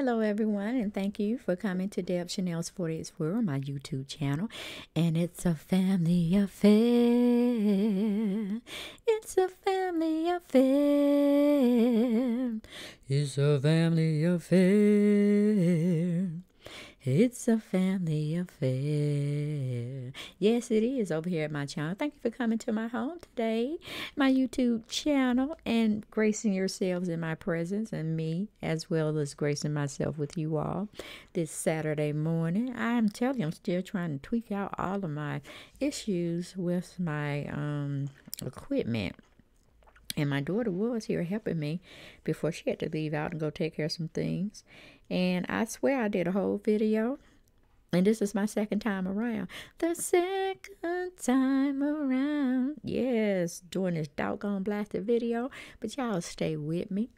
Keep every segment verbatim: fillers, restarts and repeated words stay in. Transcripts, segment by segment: Hello everyone, and thank you for coming to Deb Chanel's forties World on my YouTube channel. And it's a family affair. It's a family affair. It's a family affair. It's a family affair. Yes, it is over here at my channel. Thank you for coming to my home today, my YouTube channel, and gracing yourselves in my presence and me, as well as gracing myself with you all this Saturday morning. I'm telling you, I'm still trying to tweak out all of my issues with my um, equipment. And my daughter was here helping me before she had to leave out and go take care of some things. And I swear I did a whole video. And this is my second time around. The second time around. Yes, doing this doggone blasted video. But y'all stay with me.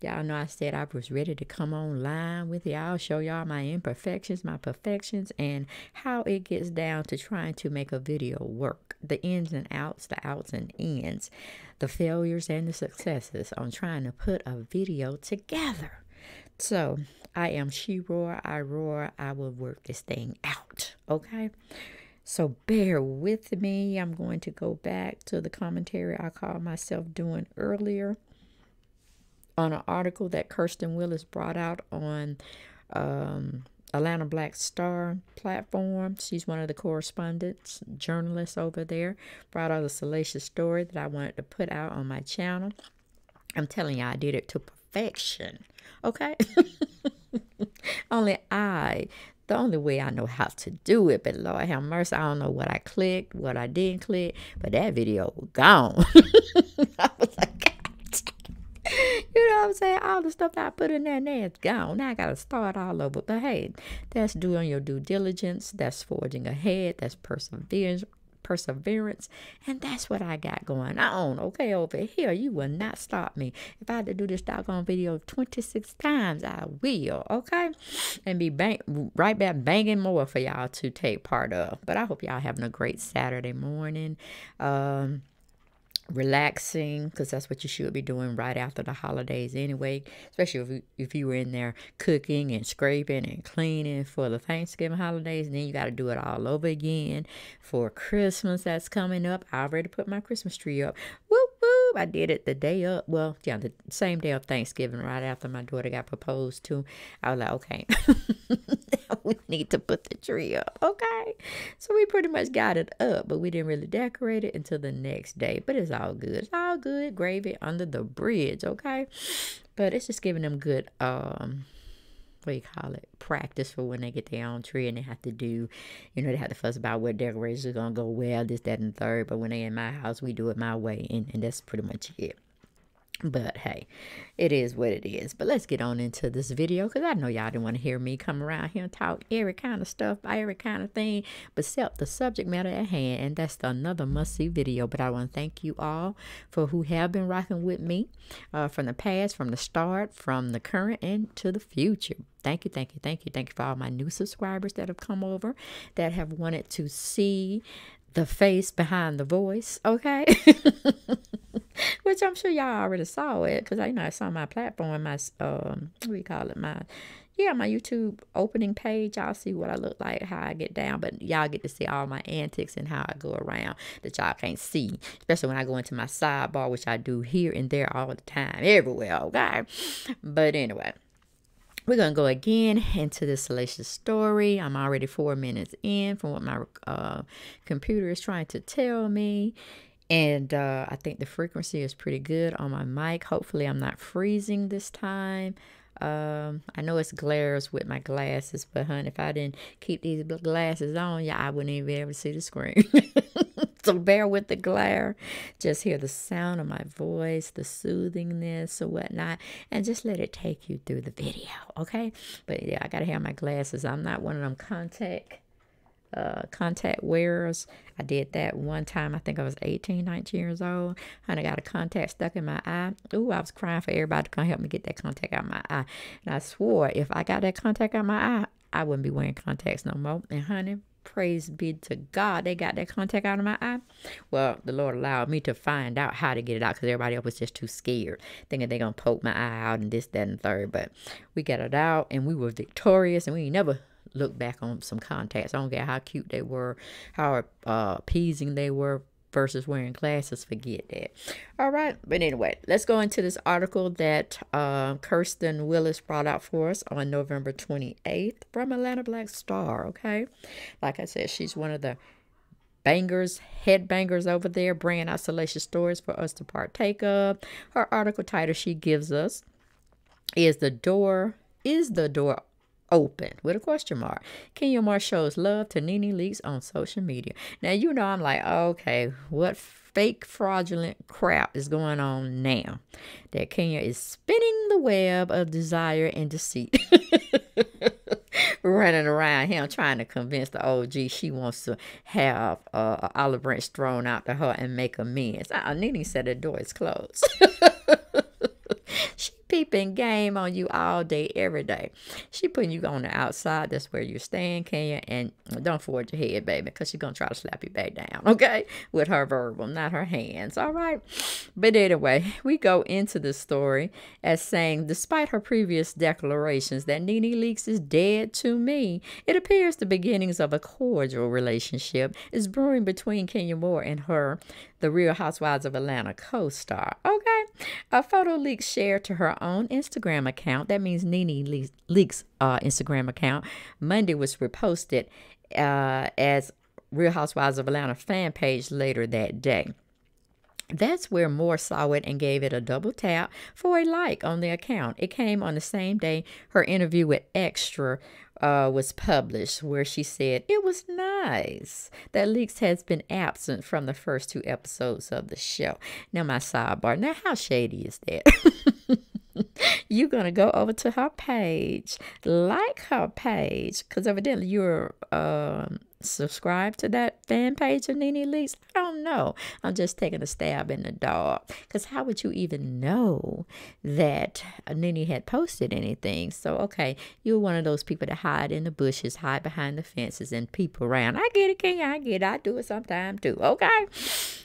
Y'all know I said I was ready to come online with y'all. Show y'all my imperfections, my perfections, and how it gets down to trying to make a video work. The ins and outs, the outs and ins. The failures and the successes on trying to put a video together. So, I am she roar, I roar, I will work this thing out, okay? So, bear with me. I'm going to go back to the commentary I called myself doing earlier on an article that Kirsten Willis brought out on um, Atlanta Black Star platform. She's one of the correspondents, journalists over there. Brought out a salacious story that I wanted to put out on my channel. I'm telling you, I did it to perfection. Okay? Only I, the only way I know how to do it, but Lord have mercy, I don't know what I clicked, what I didn't click, but that video was gone. I was like, God. You know what I'm saying? All the stuff I put in there, now it's gone. Now I got to start all over. But hey, that's doing your due diligence. That's forging ahead. That's perseverance. perseverance and that's what I got going on, okay? Over here, you will not stop me. If I had to do this doggone video twenty-six times, I will, okay? And be bang right back banging more for y'all to take part of. But I hope y'all having a great Saturday morning, um relaxing, because that's what you should be doing right after the holidays anyway, especially if you, if you were in there cooking and scraping and cleaning for the Thanksgiving holidays, and then you got to do it all over again for Christmas that's coming up. I already put my Christmas tree up. Whoop whoop! I did it the day up, well, yeah, the same day of Thanksgiving, right after my daughter got proposed to. I was like, okay, we need to put the tree up, okay? So we pretty much got it up, but we didn't really decorate it until the next day. But it's all good. It's all good. Gravy under the bridge, okay? But it's just giving them good, um, what do you call it, practice for when they get their own tree and they have to do, you know, they have to fuss about what decorations are going to go well, this, that, and the third. But when they in my house, we do it my way, and, and that's pretty much it. But hey, it is what it is. But let's get on into this video, because I know y'all didn't want to hear me come around here and talk every kind of stuff, every kind of thing, except the subject matter at hand. And that's another must-see video. But I want to thank you all for who have been rocking with me uh, from the past, from the start, from the current, and to the future. Thank you, thank you, thank you. Thank you for all my new subscribers that have come over, that have wanted to see the face behind the voice, okay? Which I'm sure y'all already saw it, because I, you know, I saw my platform, my um, what do you call it, my yeah, my YouTube opening page. Y'all see what I look like, how I get down, but y'all get to see all my antics and how I go around that y'all can't see, especially when I go into my sidebar, which I do here and there all the time, everywhere, okay? But anyway, we're going to go again into this salacious story. I'm already four minutes in from what my uh, computer is trying to tell me. And uh, I think the frequency is pretty good on my mic. Hopefully I'm not freezing this time. Um, I know it's glares with my glasses, but honey, if I didn't keep these glasses on, yeah, I wouldn't even be able to see the screen. So bear with the glare. Just hear the sound of my voice, the soothingness or whatnot, and just let it take you through the video, okay? But yeah, I gotta have my glasses. I'm not one of them contact uh, contact wearers. I did that one time. I think I was eighteen, nineteen years old, and I got a contact stuck in my eye. Ooh, I was crying for everybody to come help me get that contact out of my eye. And I swore if I got that contact out of my eye, I wouldn't be wearing contacts no more. And honey, Praise be to God, they got that contact out of my eye. Well, the Lord allowed me to find out how to get it out because everybody else was just too scared, thinking they're going to poke my eye out and this, that, and third. But we got it out, and we were victorious, and we never looked back on some contacts. I don't care how cute they were, how uh, appeasing they were versus wearing glasses. Forget that. All right. But anyway, let's go into this article that uh, Kirsten Willis brought out for us on November twenty-eighth from Atlanta Black Star. Okay. Like I said, she's one of the bangers, head bangers over there, bringing out salacious stories for us to partake of. Her article title she gives us is The Door, Is the Door Open? With a question mark. Kenya Moore shows love to NeNe Leakes on social media. Now, you know, I'm like, okay, what fake fraudulent crap is going on now that Kenya is spinning the web of desire and deceit? Running around him trying to convince the O G she wants to have uh, an olive branch thrown out to her and make amends. Uh, NeNe said the door is closed. She peeping game on you all day, every day. She putting you on the outside. That's where you're staying, Kenya. And don't forward your head, baby, because she's going to try to slap you back down, okay? With her verbal, not her hands, all right? But anyway, we go into the story as saying, despite her previous declarations that NeNe Leakes is dead to me, it appears the beginnings of a cordial relationship is brewing between Kenya Moore and her The Real Housewives of Atlanta co-star, okay? A photo leak shared to her own Instagram account, that means NeNe Leakes' uh, Instagram account, Monday was reposted uh, as Real Housewives of Atlanta fan page later that day. That's where Moore saw it and gave it a double tap for a like on the account. It came on the same day her interview with Extra uh, was published, where she said, it was nice that Leakes has been absent from the first two episodes of the show. Now, my sidebar. Now, how shady is that? You're going to go over to her page, like her page, because evidently you're um, subscribed to that fan page of NeNe Leakes. I don't know. I'm just taking a stab in the dark, because how would you even know that NeNe had posted anything? So, okay, you're one of those people that hide in the bushes, hide behind the fences, and peep around. I get it, Kenya. I get it. I do it sometime, too, okay?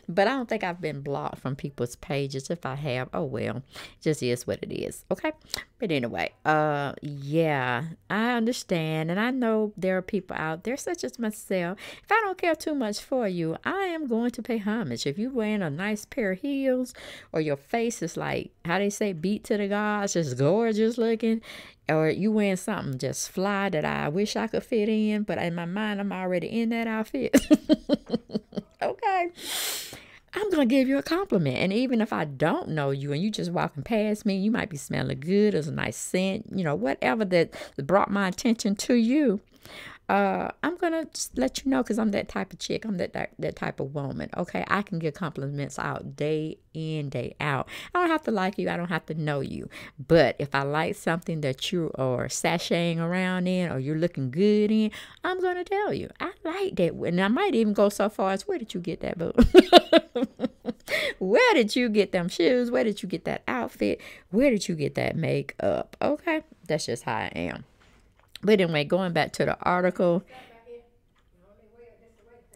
But I don't think I've been blocked from people's pages. If I have, oh, well, it just is what it is, okay? But anyway, uh, yeah, I understand, and I know there are people out there, such as myself. If I don't care too much for you, I am going to pay homage. If you're wearing a nice pair of heels, or your face is like, how they say, beat to the gods, just gorgeous looking, or you wearing something just fly that I wish I could fit in, but in my mind, I'm already in that outfit. Okay. I'm going to give you a compliment. And even if I don't know you and you just walking past me, you might be smelling good. There's a nice scent, you know, whatever that brought my attention to you. Uh, I'm going to just let you know, because I'm that type of chick. I'm that, that, that type of woman. Okay. I can get compliments out day in, day out. I don't have to like you. I don't have to know you. But if I like something that you are sashaying around in, or you're looking good in, I'm going to tell you. I like that. And I might even go so far as, where did you get that boot? Where did you get them shoes? Where did you get that outfit? Where did you get that makeup? Okay. That's just how I am. But anyway, going back to the article.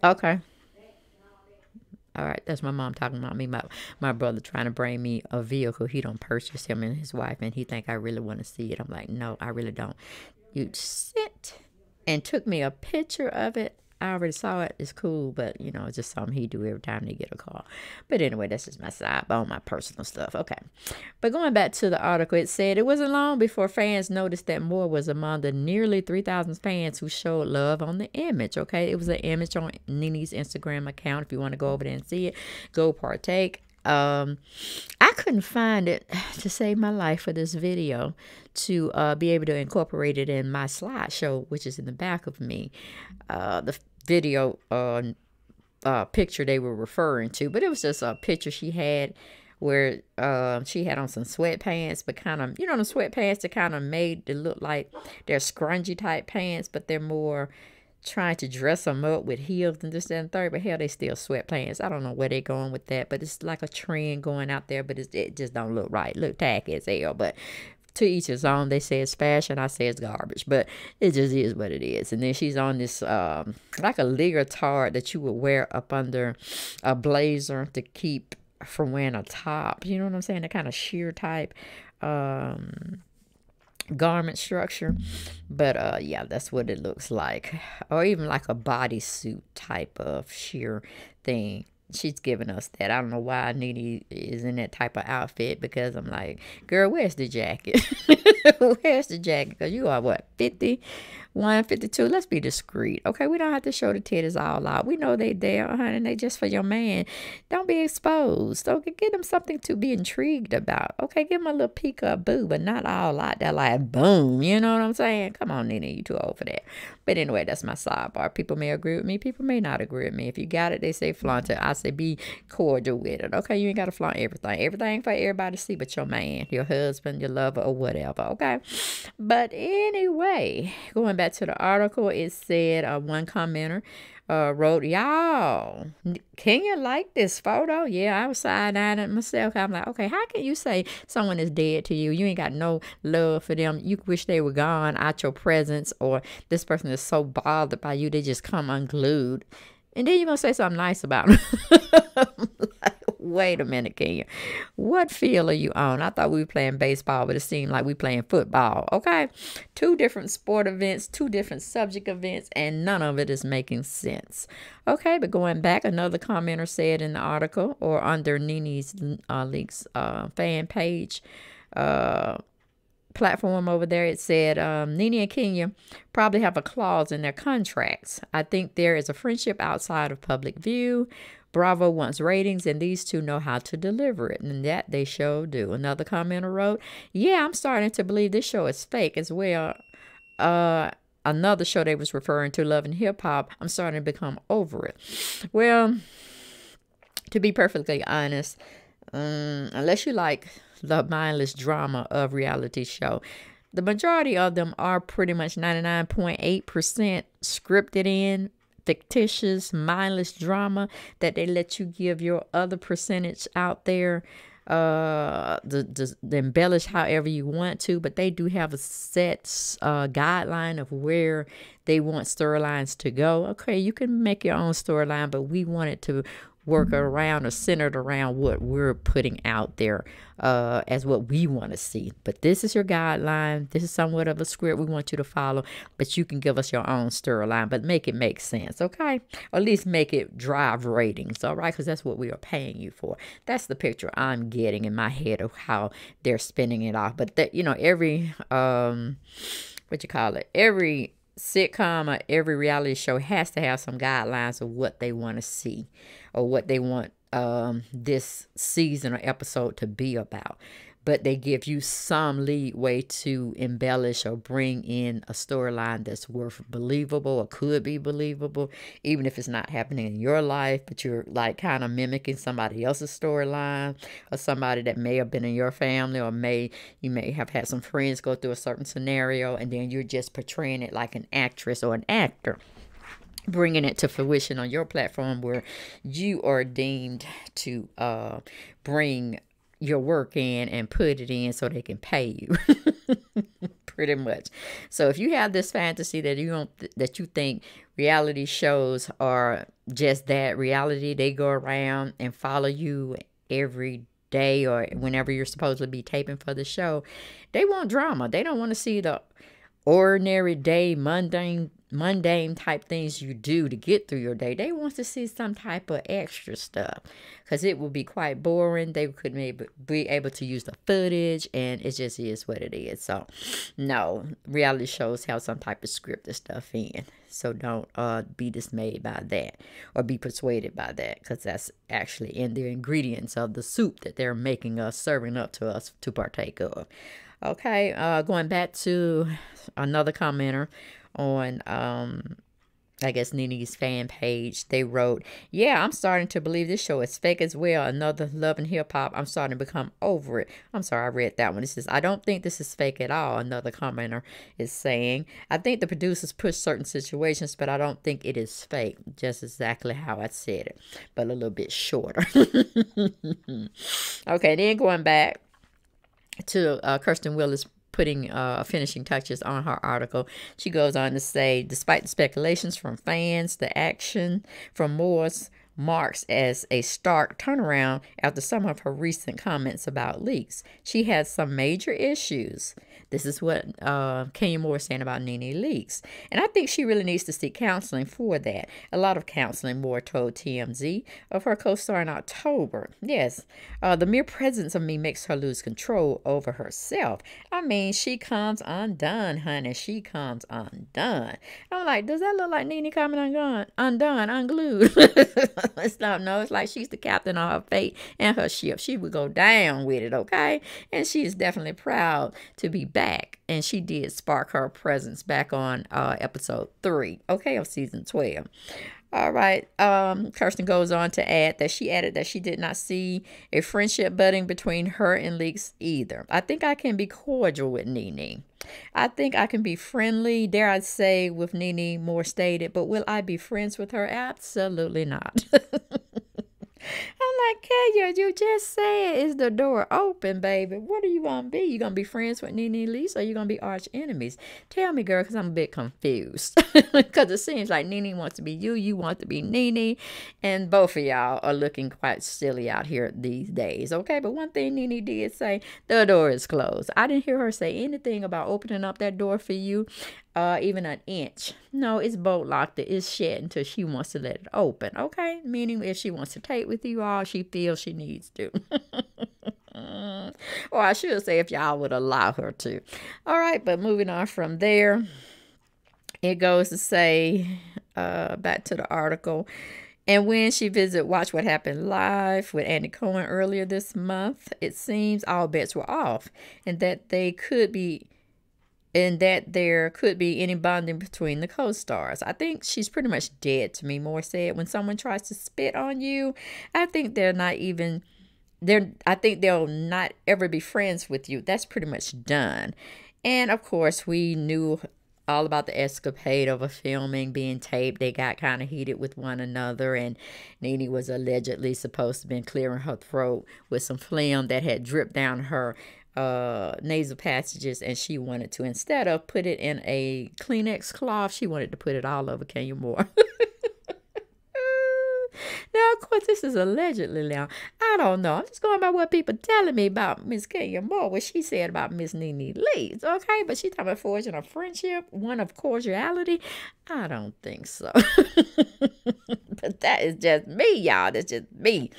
Okay. All right. That's my mom talking about me. My, my brother trying to bring me a vehicle. He don't purchase him and his wife. And he think I really want to see it. I'm like, no, I really don't. You sent and took me a picture of it. I already saw it. It's cool. But, you know, it's just something he do every time they get a car. But anyway, that's just my sidebar, my personal stuff. Okay. But going back to the article, it said it wasn't long before fans noticed that Moore was among the nearly three thousand fans who showed love on the image. Okay. It was an image on NeNe's Instagram account. If you want to go over there and see it, go partake. Um, I couldn't find it to save my life for this video to uh, be able to incorporate it in my slideshow, which is in the back of me, uh, the video uh, uh, picture they were referring to. But it was just a picture she had where uh, she had on some sweatpants, but kind of, you know, the sweatpants that kind of made it look like they're scrunchy type pants, but they're more trying to dress them up with heels and this, that, and third, but hell, they still sweatpants. I don't know where they're going with that, but it's like a trend going out there, but it's, it just don't look right. Look tacky as hell, but to each his own. They say it's fashion, I say it's garbage, but it just is what it is. And then she's on this um like a leotard that you would wear up under a blazer to keep from wearing a top, you know what I'm saying, that kind of sheer type um garment structure. But uh yeah, that's what it looks like, or even like a bodysuit type of sheer thing. She's giving us that. I don't know why NeNe is in that type of outfit, because I'm like, girl, where's the jacket? Where's the jacket? Because you are, what, fifty-one, fifty-two? Let's be discreet, okay? We don't have to show the titties all out. We know they there, honey. They just for your man. Don't be exposed. So get them something to be intrigued about, okay? Give them a little peek or a boo, but not all out there like, boom, you know what I'm saying? Come on, NeNe, you too old for that. But anyway, that's my sidebar. People may agree with me. People may not agree with me. If you got it, they say flaunt it. I say be cordial with it, okay? You ain't got to flaunt everything. Everything ain't for everybody to see but your man, your husband, your lover, or whatever, okay? But anyway, going back to the article, it said uh, one commenter uh, wrote, y'all, Kenya like this photo? Yeah, I was side-eyeing it myself. I'm like, okay, how can you say someone is dead to you? You ain't got no love for them. You wish they were gone out your presence, or this person is so bothered by you, they just come unglued. And then you're going to say something nice about them. Like, wait a minute, Kenya. What field are you on? I thought we were playing baseball, but it seemed like we playing football, okay? Two different sport events, two different subject events, and none of it is making sense. Okay, but going back, another commenter said in the article, or under NeNe's uh, Leakes uh, fan page, uh, platform over there, it said um, NeNe and Kenya probably have a clause in their contracts. I think there is a friendship outside of public view. Bravo wants ratings, and these two know how to deliver it, and that they sure do. Another commenter wrote, yeah, I'm starting to believe this show is fake as well. Uh, another show they was referring to, Love and Hip Hop, I'm starting to become over it. Well, to be perfectly honest, um, unless you like the mindless drama of reality show, the majority of them are pretty much ninety-nine point eight percent scripted in, fictitious, mindless drama that they let you give your other percentage out there, uh, the, the, the embellish however you want to, but they do have a set uh, guideline of where they want storylines to go. Okay, you can make your own storyline, but we want it to work around or centered around what we're putting out there uh, as what we want to see. But this is your guideline. This is somewhat of a script we want you to follow, but you can give us your own storyline, but make it make sense, okay? Or at least make it drive ratings, all right? Because that's what we are paying you for. That's the picture I'm getting in my head of how they're spinning it off. But that, you know, every, um, what you call it, every sitcom or every reality show has to have some guidelines of what they want to see, or what they want um, this season or episode to be about. But they give you some leeway to embellish or bring in a storyline that's worth believable or could be believable, even if it's not happening in your life, but you're like kind of mimicking somebody else's storyline, or somebody that may have been in your family, or may you may have had some friends go through a certain scenario, and then you're just portraying it like an actress or an actor, bringing it to fruition on your platform where you are deemed to uh, bring your work in and put it in so they can pay you. Pretty much. So if you have this fantasy that you don't, that you think reality shows are just that reality, they go around and follow you every day or whenever you're supposed to be taping for the show, they want drama. They don't want to see the ordinary day, mundane mundane type things you do to get through your day. They want to see some type of extra stuff, because it will be quite boring. They could maybe be able to use the footage, and it just is what it is. So no, reality shows have some type of script and stuff in, so don't uh be dismayed by that or be persuaded by that, because that's actually in the ingredients of the soup that they're making us, serving up to us to partake of. Okay, uh going back to another commenter on um I guess NeNe's fan page, they wrote, yeah, I'm starting to believe this show is fake as well. Another Love and Hip Hop, I'm starting to become over it. I'm sorry, I read that one. It says, I don't think this is fake at all, another commenter is saying. I think the producers push certain situations, but I don't think it is fake. Just exactly how I said it, but a little bit shorter. Okay, then going back to uh, Kirsten Willis' putting uh, finishing touches on her article. She goes on to say, despite the speculations from fans, the action from Moore's marks as a stark turnaround after some of her recent comments about leaks. She has some major issues. This is what uh, Kenya Moore is saying about NeNe Leakes. And I think she really needs to seek counseling for that. A lot of counseling, Moore told T M Z of her co-star in October. Yes, uh, the mere presence of me makes her lose control over herself. I mean, she comes undone, honey. She comes undone. I'm like, does that look like NeNe coming undone, undone, unglued? It's not, no, it's like she's the captain of her fate and her ship. She would go down with it, okay? And she is definitely proud to be back. And she did spark her presence back on uh, episode three, okay, of season twelve. All right. Um, Kirsten goes on to add that she added that she did not see a friendship budding between her and Leakes either. I think I can be cordial with NeNe. I think I can be friendly, dare I say, with NeNe Moore stated, but will I be friends with her? Absolutely not. I'm like, Kenya, you just said is the door open, baby. What are you going to be? You going to be friends with NeNe Leakes or you going to be arch enemies? Tell me, girl, because I'm a bit confused. Because it seems like NeNe wants to be you, you want to be NeNe, and both of y'all are looking quite silly out here these days, okay? But one thing NeNe did say, the door is closed. I didn't hear her say anything about opening up that door for you. Uh, even an inch. No, it's bolt locked. It's shut until she wants to let it open. Okay? Meaning if she wants to date with you all, she feels she needs to. Or I should say if y'all would allow her to. All right, but moving on from there, it goes to say, uh, back to the article. And when she visited Watch What Happened Live with Andy Cohen earlier this month, it seems all bets were off and that they could be and that there could be any bonding between the co-stars. I think she's pretty much dead to me, Moore said. When someone tries to spit on you, I think they're not even, they're, I think they'll not ever be friends with you. That's pretty much done. And of course, we knew all about the escapade of a filming being taped. They got kind of heated with one another, and NeNe was allegedly supposed to have been clearing her throat with some phlegm that had dripped down her Uh, nasal passages, and she wanted to, instead of put it in a Kleenex cloth, she wanted to put it all over Kenya Moore. Now, of course, this is allegedly now. I don't know. I'm just going by what people telling me about Miss Kenya Moore, what she said about Miss NeNe Leakes, okay? But she talking about forging a friendship, one of cordiality. I don't think so. But that is just me, y'all. That's just me.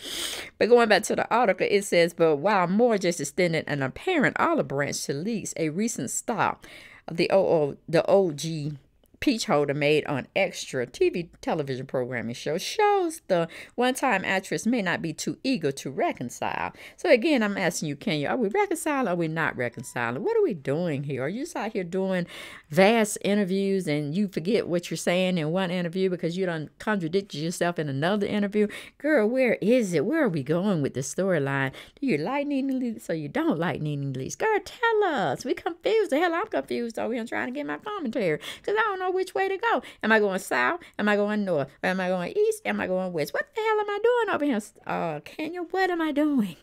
But going back to the article, it says, but while Moore just extended an apparent olive branch to Leakes, a recent stop of the O G peach holder made on Extra T V television programming show shows the one-time actress may not be too eager to reconcile. So again, I'm asking you, Kenya, are we reconciling or are we not reconciling? What are we doing here? Are you just out here doing vast interviews and you forget what you're saying in one interview because you done contradicted yourself in another interview? Girl, where is it? Where are we going with this storyline? Do you like NeNe Leakes or you don't like NeNe Leakes? Girl, tell us. We confused. The hell, I'm confused over here trying to get my commentary because I don't know which way to go. Am I going south? Am I going north? Or am I going east? Am I going west? What the hell am I doing over here? Uh, Kenya, what am I doing?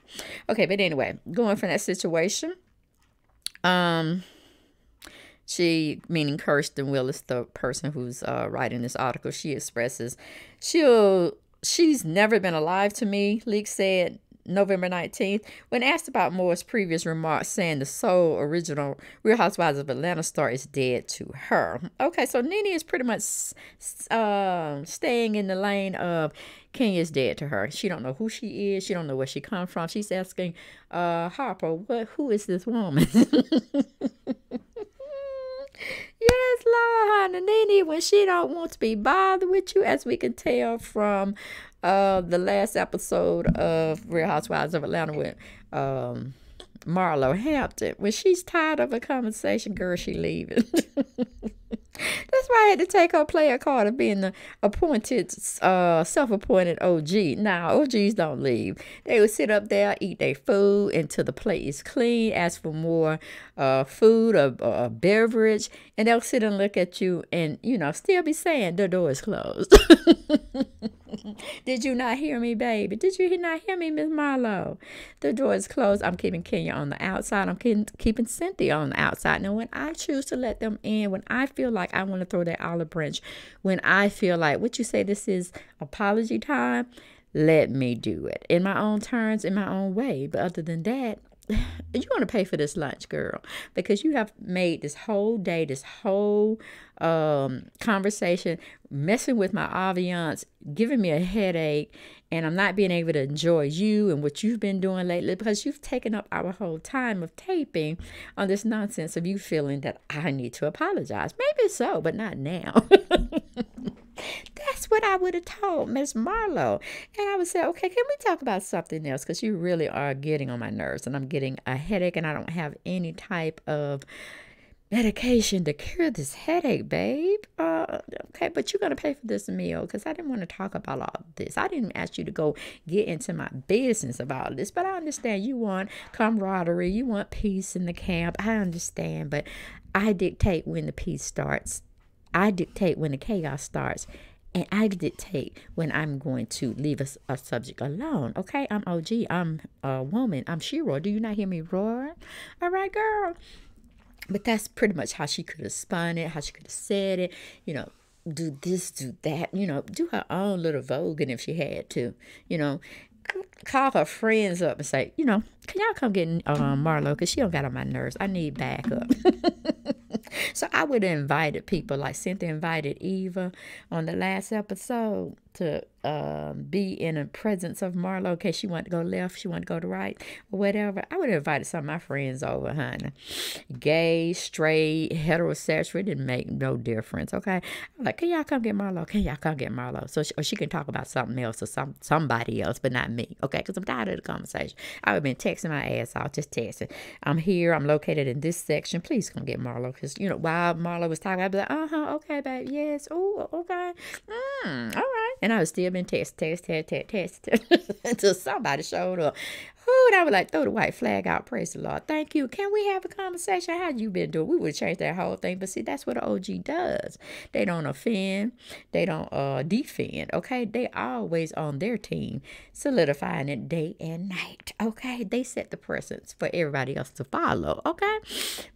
Okay, but anyway, going from that situation, um, she, meaning Kirsten Willis, the person who's uh, writing this article, she expresses, she'll, she's never been alive to me, Leakes said, November nineteenth, when asked about Moore's previous remarks saying the sole original Real Housewives of Atlanta star is dead to her. Okay, so NeNe is pretty much uh, staying in the lane of Kenya's dead to her. She don't know who she is. She don't know where she come from. She's asking uh, Harper, what? Who is this woman? Yes, Lord, honey, NeNe, when she don't want to be bothered with you, as we can tell from uh, the last episode of Real Housewives of Atlanta with um, Marlo Hampton. When she's tired of a conversation, girl, she leaving. That's why I had to take her player card of being the appointed, uh, self-appointed O G. Now, O Gs don't leave. They would sit up there, eat their food until the plate is clean, ask for more uh, food or, or beverage, and they'll sit and look at you and, you know, still be saying the door is closed. Did you not hear me, baby? Did you not hear me, Miss Marlo? The door is closed. I'm keeping Kenya on the outside. I'm keeping, keeping Cynthia on the outside. Now, when I choose to let them in, when I feel like I want to throw that olive branch, when I feel like, what you say, this is apology time, let me do it in my own terms, in my own way. But other than that, you're going to pay for this lunch, girl, because you have made this whole day, this whole um, conversation, messing with my ambiance, giving me a headache, and I'm not being able to enjoy you and what you've been doing lately because you've taken up our whole time of taping on this nonsense of you feeling that I need to apologize. Maybe so, but not now. That's what I would have told Miss Marlo. And I would say, okay, can we talk about something else? Because you really are getting on my nerves and I'm getting a headache and I don't have any type of medication to cure this headache, babe. Uh, okay, but you're going to pay for this meal because I didn't want to talk about all this. I didn't ask you to go get into my business about this, but I understand you want camaraderie. You want peace in the camp. I understand, but I dictate when the peace starts. I dictate when the chaos starts, and I dictate when I'm going to leave a, a subject alone. Okay, I'm O G, I'm a woman, I'm She-Roar. Do you not hear me roar? All right, girl. But that's pretty much how she could have spun it, how she could have said it, you know, do this, do that, you know, do her own little voguing if she had to, you know. Call her friends up and say, you know, can y'all come get um, Marlo? Because she don't got on my nerves. I need backup. So I would have invited people like Cynthia invited Eva on the last episode to um, be in the presence of Marlo. Okay, she wanted to go left, she wanted to go to right, or whatever. I would have invited some of my friends over, honey. Gay, straight, heterosexual, it didn't make no difference, okay? I'm like, can y'all come get Marlo? Can y'all come get Marlo? So she, or she can talk about something else or some, somebody else, but not me, okay? Because I'm tired of the conversation. I would have been texting my ass off, just texting. I'm here, I'm located in this section. Please come get Marlo. Because, you know, while Marlo was talking, I'd be like, uh-huh, okay, babe, yes, oh, okay, mm, all right. And I was still been text, text, text, text, text, text until somebody showed up. Who? And I was like, throw the white flag out. Praise the Lord. Thank you. Can we have a conversation? How you been doing? We would change that whole thing. But see, that's what an O G does. They don't offend. They don't uh, defend. Okay? They always on their team, solidifying it day and night. Okay? They set the precedence for everybody else to follow. Okay?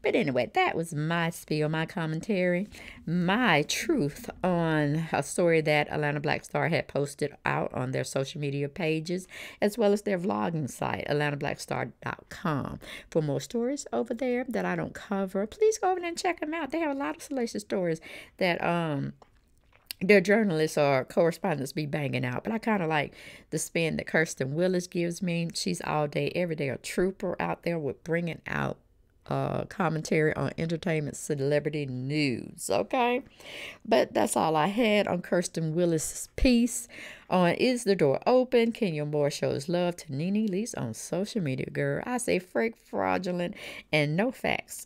But anyway, that was my spiel, my commentary, my truth on a story that Atlanta Black Star had posted out on their social media pages as well as their vlogging site, Atlanta Black Star dot com. For more stories over there that I don't cover, please go over there and check them out. They have a lot of salacious stories that um their journalists or correspondents be banging out. But I kind of like the spin that Kirsten Willis gives me. She's all day, every day a trooper out there with bringing out Uh, commentary on entertainment celebrity news, okay? But that's all I had on Kirsten Willis' piece on Is the Door Open? Kenya Moore shows love to NeNe Leakes on social media, girl. I say fake, fraudulent, and no facts.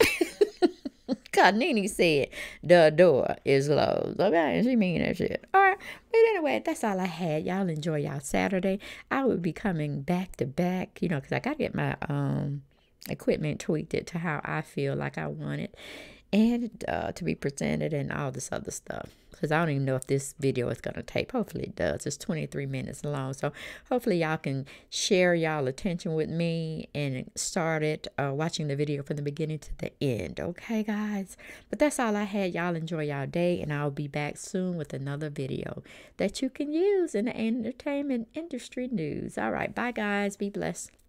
Because NeNe said the door is closed, okay? And she mean that shit. All right. But anyway, that's all I had. Y'all enjoy y'all Saturday. I will be coming back to back, you know, because I got to get my... um. equipment tweaked it to how I feel like I want it and uh, to be presented and all this other stuff, because I don't even know if this video is going to tape. Hopefully it does. It's twenty-three minutes long, so hopefully y'all can share y'all attention with me and start it uh, watching the video from the beginning to the end, okay guys? But that's all I had. Y'all enjoy y'all day, and I'll be back soon with another video that you can use in the entertainment industry news. All right, bye guys, be blessed.